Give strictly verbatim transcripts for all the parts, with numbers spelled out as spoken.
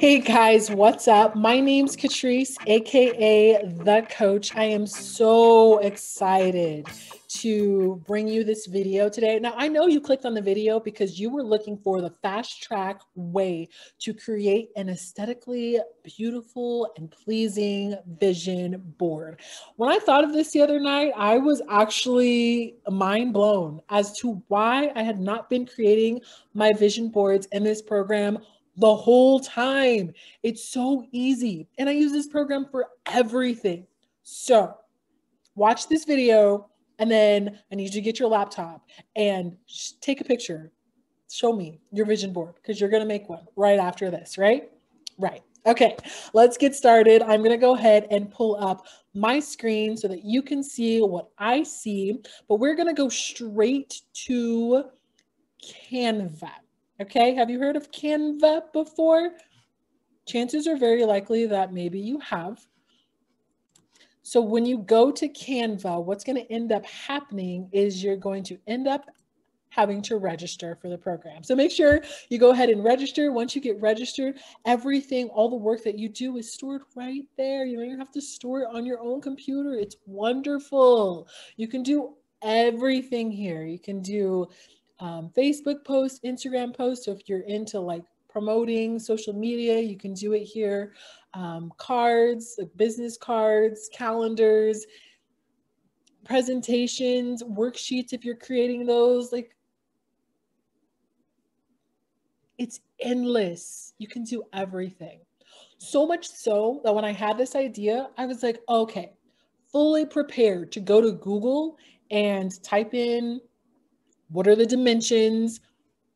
Hey guys, what's up? My name's Katrice, aka The Coach. I am so excited to bring you this video today. Now, I know you clicked on the video because you were looking for the fast track way to create an aesthetically beautiful and pleasing vision board. When I thought of this the other night, I was actually mind blown as to why I had not been creating my vision boards in this program the whole time. It's so easy. And I use this program for everything. So watch this video and then I need you to get your laptop and take a picture. Show me your vision board because you're going to make one right after this, right? Right. Okay, let's get started. I'm going to go ahead and pull up my screen so that you can see what I see, but we're going to go straight to Canva. Okay, have you heard of Canva before? Chances are very likely that maybe you have. So when you go to Canva, what's going to end up happening is you're going to end up having to register for the program. So make sure you go ahead and register. Once you get registered, everything, all the work that you do is stored right there. You don't even have to store it on your own computer. It's wonderful. You can do everything here. You can do Um, Facebook posts, Instagram posts. So if you're into like promoting social media, you can do it here. Um, cards, like business cards, calendars, presentations, worksheets. If you're creating those, like it's endless. You can do everything. So much so that when I had this idea, I was like, okay, fully prepared to go to Google and type in, what are the dimensions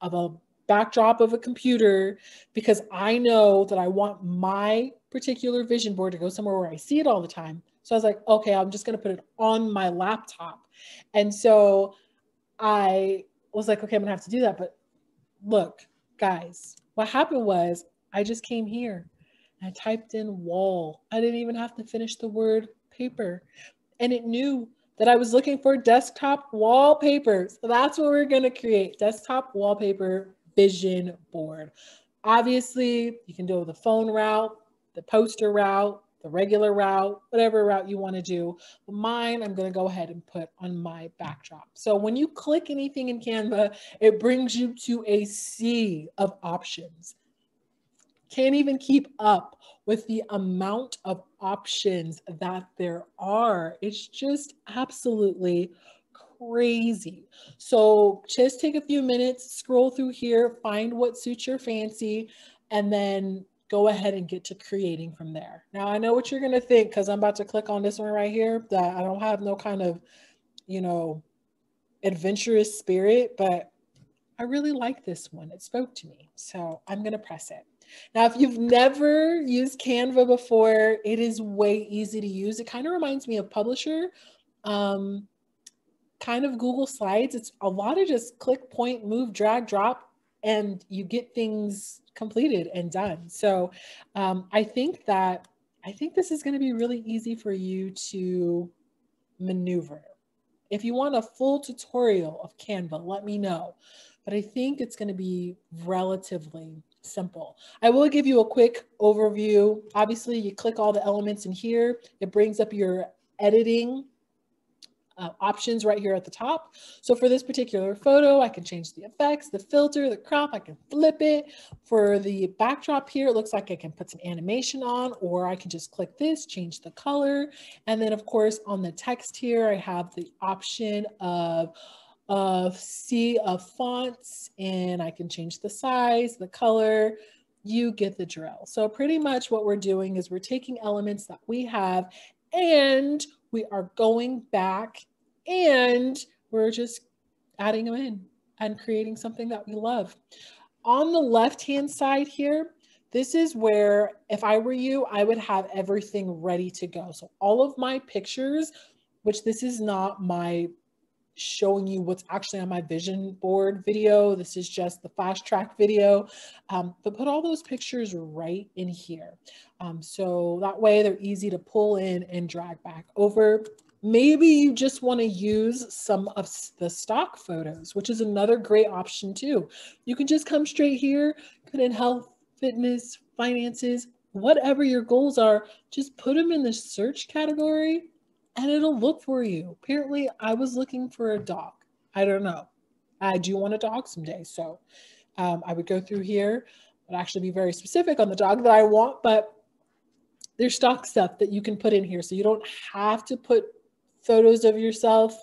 of a backdrop of a computer? Because I know that I want my particular vision board to go somewhere where I see it all the time. So I was like, okay, I'm just going to put it on my laptop. And so I was like, okay, I'm going to have to do that. But look, guys, what happened was I just came here and I typed in wall. I didn't even have to finish the word paper. And it knew that I was looking for desktop wallpaper. So that's what we're gonna create, desktop wallpaper vision board. Obviously, you can do the phone route, the poster route, the regular route, whatever route you wanna do. Mine, I'm gonna go ahead and put on my backdrop. So when you click anything in Canva, it brings you to a sea of options. Can't even keep up with the amount of options that there are. It's just absolutely crazy. So just take a few minutes, scroll through here, find what suits your fancy, and then go ahead and get to creating from there. Now I know what you're going to think because I'm about to click on this one right here that I don't have no kind of, you know, adventurous spirit, but I really like this one. It spoke to me. So I'm going to press it. Now, if you've never used Canva before, it is way easy to use. It kind of reminds me of Publisher, um, kind of Google Slides. It's a lot of just click, point, move, drag, drop, and you get things completed and done. So um, I think that, I think this is going to be really easy for you to maneuver. If you want a full tutorial of Canva, let me know. But I think it's going to be relatively simple. I will give you a quick overview. Obviously, you click all the elements in here. It brings up your editing uh, options right here at the top. So for this particular photo, I can change the effects, the filter, the crop, I can flip it. For the backdrop here, it looks like I can put some animation on, or I can just click this, change the color. And then of course, on the text here, I have the option of of sea of fonts, and I can change the size, the color, you get the drill. So pretty much what we're doing is we're taking elements that we have and we are going back and we're just adding them in and creating something that we love. On the left-hand side here, this is where if I were you, I would have everything ready to go. So all of my pictures, which this is not my showing you what's actually on my vision board video. This is just the fast track video, um, but put all those pictures right in here. Um, so that way they're easy to pull in and drag back over. Maybe you just want to use some of the stock photos, which is another great option too. You can just come straight here, put in health, fitness, finances, whatever your goals are, just put them in the search category and it'll look for you. Apparently I was looking for a dog. I don't know. I do want a dog someday. So um, I would go through here, would actually be very specific on the dog that I want, but there's stock stuff that you can put in here. So you don't have to put photos of yourself,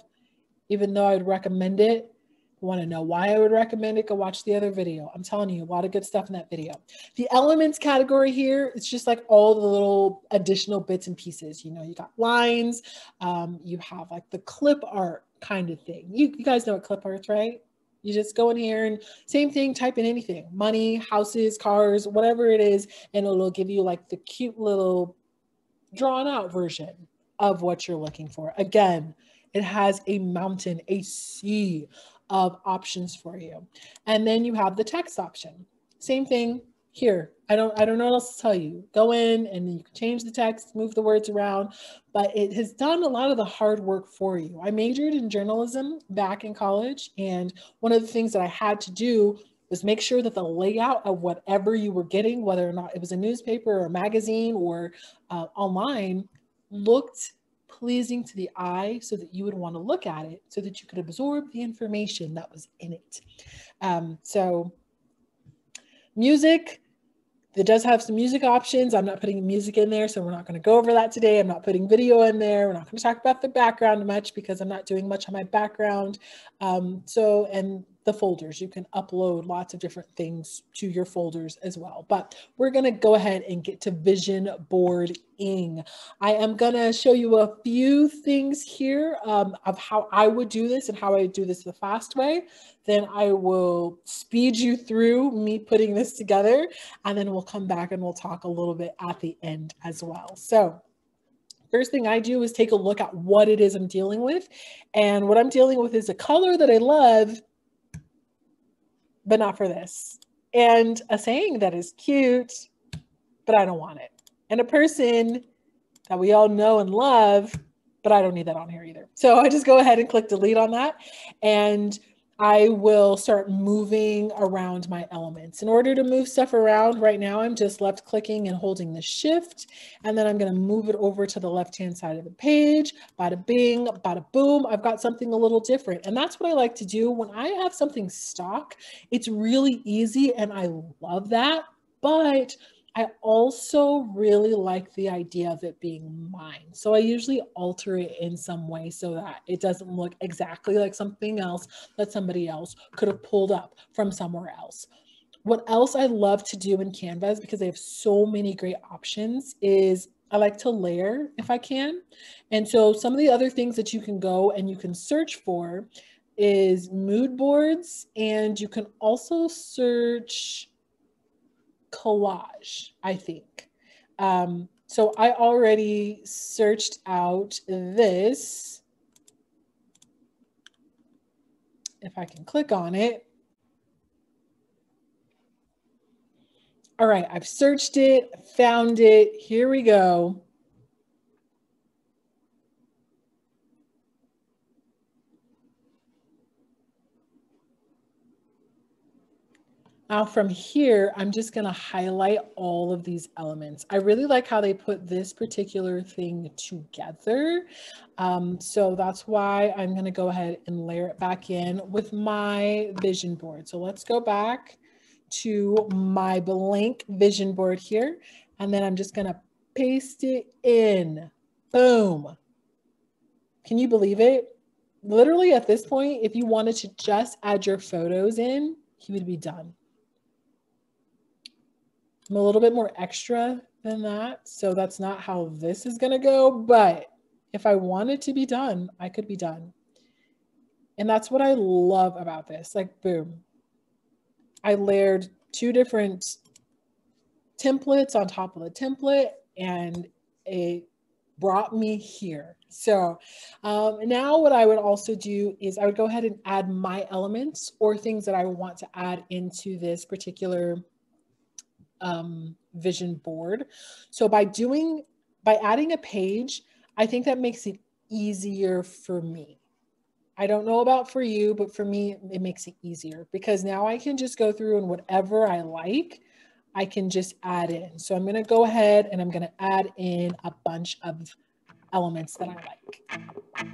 even though I'd recommend it. Want to know why I would recommend it? Go watch the other video. I'm telling you, a lot of good stuff in that video. The elements category here, it's just like all the little additional bits and pieces. You know, you got lines, um, you have like the clip art kind of thing. You, you guys know what clip art's, right? You just go in here and same thing, type in anything, money, houses, cars, whatever it is, and it'll give you like the cute little drawn out version of what you're looking for. Again, it has a mountain, a sea of options for you. And then you have the text option. Same thing here. I don't, I don't know what else to tell you. Go in and you can change the text, move the words around, but it has done a lot of the hard work for you. I majored in journalism back in college, and one of the things that I had to do was make sure that the layout of whatever you were getting, whether or not it was a newspaper or a magazine or uh, online, looked pleasing to the eye so that you would want to look at it so that you could absorb the information that was in it. Um, so music, it does have some music options. I'm not putting music in there, so we're not going to go over that today. I'm not putting video in there. We're not going to talk about the background much because I'm not doing much on my background. Um, so, and the folders, you can upload lots of different things to your folders as well. But we're going to go ahead and get to vision boarding. I am going to show you a few things here um, of how I would do this and how I do this the fast way. Then I will speed you through me putting this together, and then we'll come back and we'll talk a little bit at the end as well. So first thing I do is take a look at what it is I'm dealing with. And what I'm dealing with is a color that I love, but not for this. And a saying that is cute, but I don't want it. And a person that we all know and love, but I don't need that on here either. So I just go ahead and click delete on that. And I will start moving around my elements. In order to move stuff around right now, I'm just left clicking and holding the shift. And then I'm gonna move it over to the left-hand side of the page. Bada bing, bada boom, I've got something a little different. And that's what I like to do. When I have something stock, it's really easy and I love that, but I also really like the idea of it being mine. So I usually alter it in some way so that it doesn't look exactly like something else that somebody else could have pulled up from somewhere else. What else I love to do in Canva, is because they have so many great options, is I like to layer if I can. And so some of the other things that you can go and you can search for is mood boards, and you can also search collage, I think. Um, so I already searched out this. If I can click on it. All right, I've searched it, found it. Here we go. Now from here, I'm just gonna highlight all of these elements. I really like how they put this particular thing together. Um, so that's why I'm gonna go ahead and layer it back in with my vision board. So let's go back to my blank vision board here, and then I'm just gonna paste it in. Boom. Can you believe it? Literally at this point, if you wanted to just add your photos in, you would be done. I'm a little bit more extra than that, so that's not how this is gonna go, but if I wanted to be done, I could be done. And that's what I love about this, like boom. I layered two different templates on top of the template, and it brought me here. So um, now what I would also do is I would go ahead and add my elements or things that I want to add into this particular Um, vision board. So by doing, by adding a page, I think that makes it easier for me. I don't know about for you, but for me, it makes it easier because now I can just go through and whatever I like, I can just add in. So I'm gonna go ahead and I'm gonna add in a bunch of elements that I like.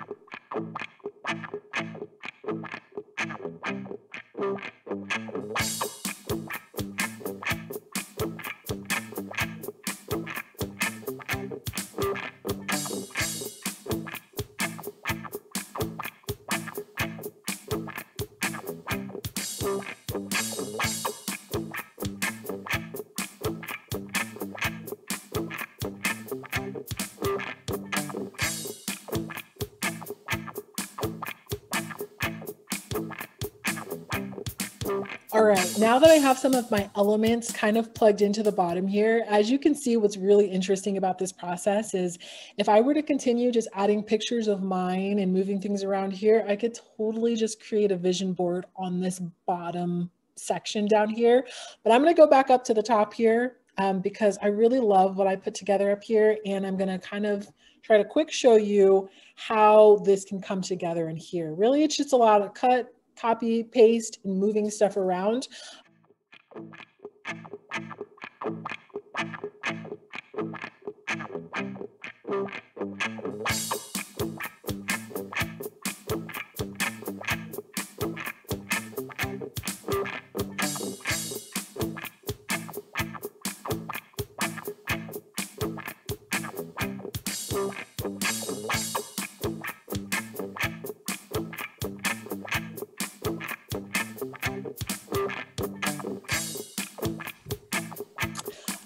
All right, now that I have some of my elements kind of plugged into the bottom here, as you can see, what's really interesting about this process is if I were to continue just adding pictures of mine and moving things around here, I could totally just create a vision board on this bottom section down here. But I'm gonna go back up to the top here um, because I really love what I put together up here, and I'm gonna kind of try to quick show you how this can come together in here. Really, it's just a lot of cut, copy, paste, and moving stuff around.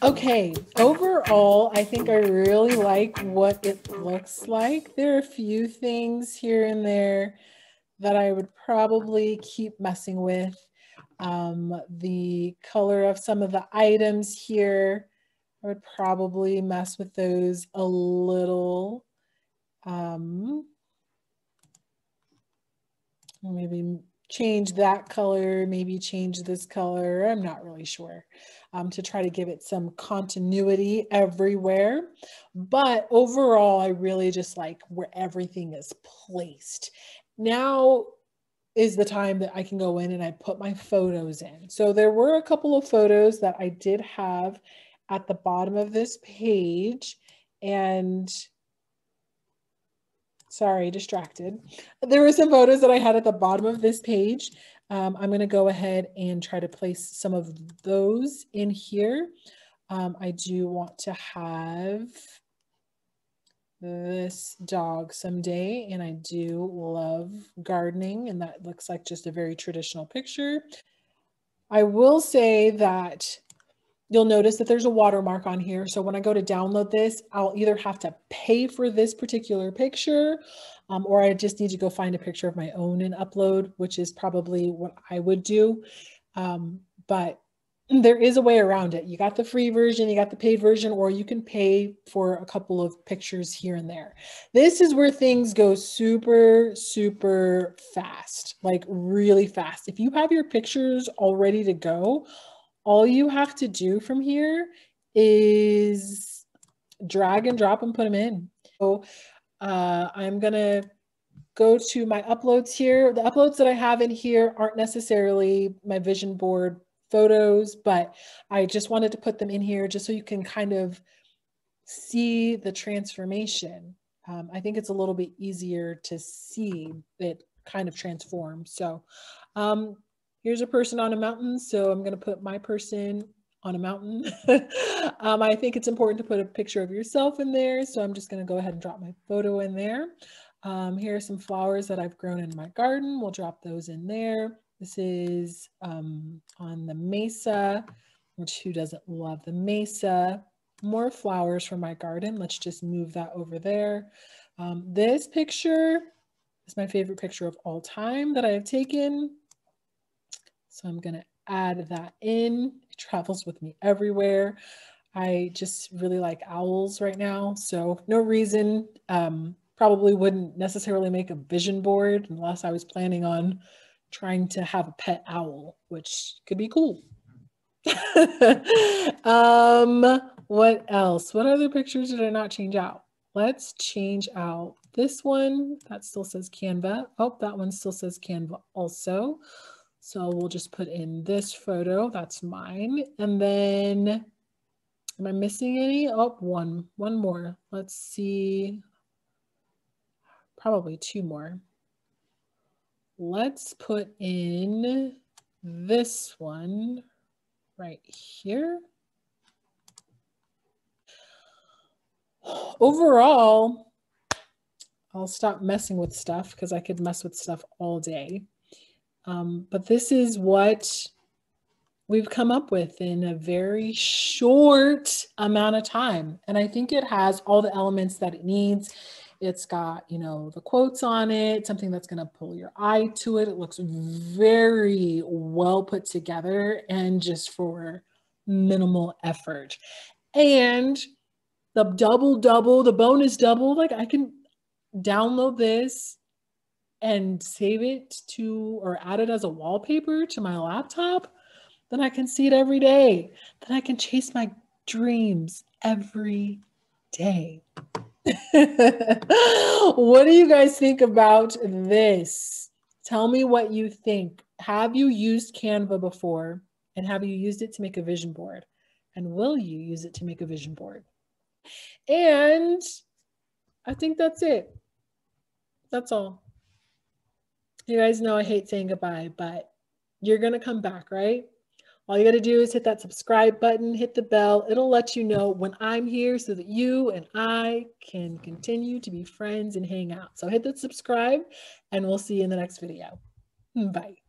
Okay, overall, I think I really like what it looks like. There are a few things here and there that I would probably keep messing with. Um, the color of some of the items here, I would probably mess with those a little. Um, maybe change that color, maybe change this color, I'm not really sure, um, to try to give it some continuity everywhere. But overall, I really just like where everything is placed. Now is the time that I can go in and I put my photos in. So there were a couple of photos that I did have at the bottom of this page, and sorry, distracted. There were some photos that I had at the bottom of this page. Um, I'm gonna go ahead and try to place some of those in here. Um, I do want to have this dog someday, and I do love gardening, and that looks like just a very traditional picture. I will say that you'll notice that there's a watermark on here. So when I go to download this, I'll either have to pay for this particular picture, um, or I just need to go find a picture of my own and upload, which is probably what I would do. Um, but there is a way around it. You got the free version, you got the paid version, or you can pay for a couple of pictures here and there. This is where things go super, super fast, like really fast. If you have your pictures all ready to go, all you have to do from here is drag and drop and put them in. So uh, I'm gonna go to my uploads here. The uploads that I have in here aren't necessarily my vision board photos, but I just wanted to put them in here just so you can kind of see the transformation. Um, I think it's a little bit easier to see it kind of transform. So, um, here's a person on a mountain, so I'm going to put my person on a mountain. um, I think it's important to put a picture of yourself in there, so I'm just going to go ahead and drop my photo in there. Um, here are some flowers that I've grown in my garden. We'll drop those in there. This is um, on the mesa, which who doesn't love the mesa? More flowers from my garden. Let's just move that over there. Um, this picture is my favorite picture of all time that I have taken. So I'm going to add that in. It travels with me everywhere. I just really like owls right now. So no reason, um, probably wouldn't necessarily make a vision board unless I was planning on trying to have a pet owl, which could be cool. um, what else? What other pictures did I not change out? Let's change out this one. That still says Canva. Oh, that one still says Canva also. So we'll just put in this photo, that's mine. And then, am I missing any? Oh, one, one more. Let's see, probably two more. Let's put in this one right here. Overall, I'll stop messing with stuff because I could mess with stuff all day. Um, but this is what we've come up with in a very short amount of time. And I think it has all the elements that it needs. It's got, you know, the quotes on it, something that's going to pull your eye to it. It looks very well put together and just for minimal effort. And the double double, the bonus double, like I can download this and save it to or add it as a wallpaper to my laptop, then I can see it every day. Then I can chase my dreams every day. What do you guys think about this? Tell me what you think. Have you used Canva before? And have you used it to make a vision board? And will you use it to make a vision board? And I think that's it. That's all. You guys know I hate saying goodbye, but you're going to come back, right? All you got to do is hit that subscribe button, hit the bell. It'll let you know when I'm here so that you and I can continue to be friends and hang out. So hit that subscribe and we'll see you in the next video. Bye.